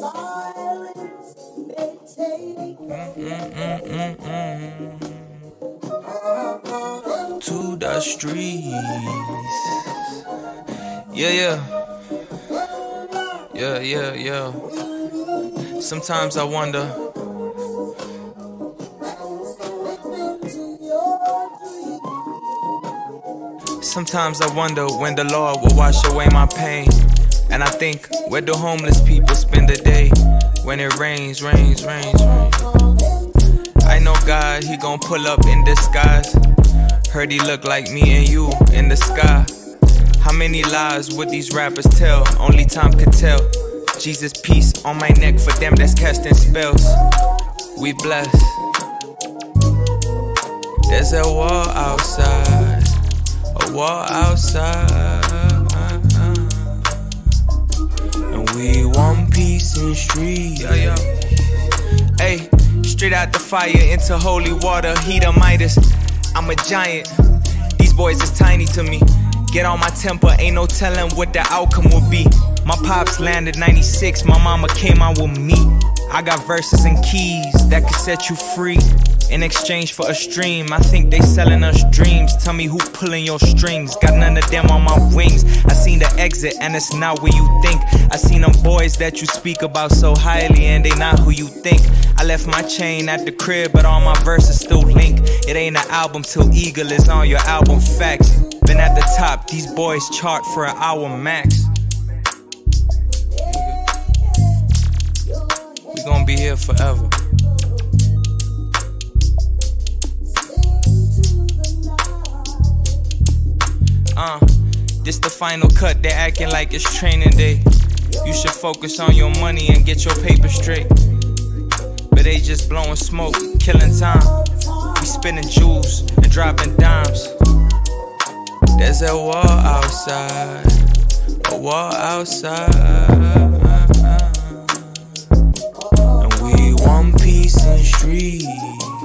silence may take to the streets. Yeah. Sometimes I wonder. Sometimes I wonder when the Lord will wash away my pain. And I think, where do homeless people spend the day? When it rains. I know God, he gon' pull up in disguise. Heard he look like me and you in the sky. How many lies would these rappers tell? Only time could tell. Jesus, peace on my neck for them that's casting spells. We blessed. There's a wall outside. Wall outside, and we want peace in streets. Hey, straight out the fire into holy water. He the Midas, I'm a giant. These boys is tiny to me. Get on my temper, ain't no telling what the outcome will be. My pops landed 96, my mama came out with me. I got verses and keys that could set you free. In exchange for a stream, I think they selling us dreams. Tell me who pulling your strings, got none of them on my wings. I seen the exit and it's not where you think. I seen them boys that you speak about so highly and they not who you think. I left my chain at the crib but all my verses still link. It ain't an album till Eagle is on your album facts. Been at the top, these boys chart for an hour max. We gon' be here forever. This the final cut, they acting like it's training day. You should focus on your money and get your paper straight. But they just blowing smoke, killing time. We spinning jewels and dropping dimes. There's a wall outside, a wall outside, and we want peace in streets.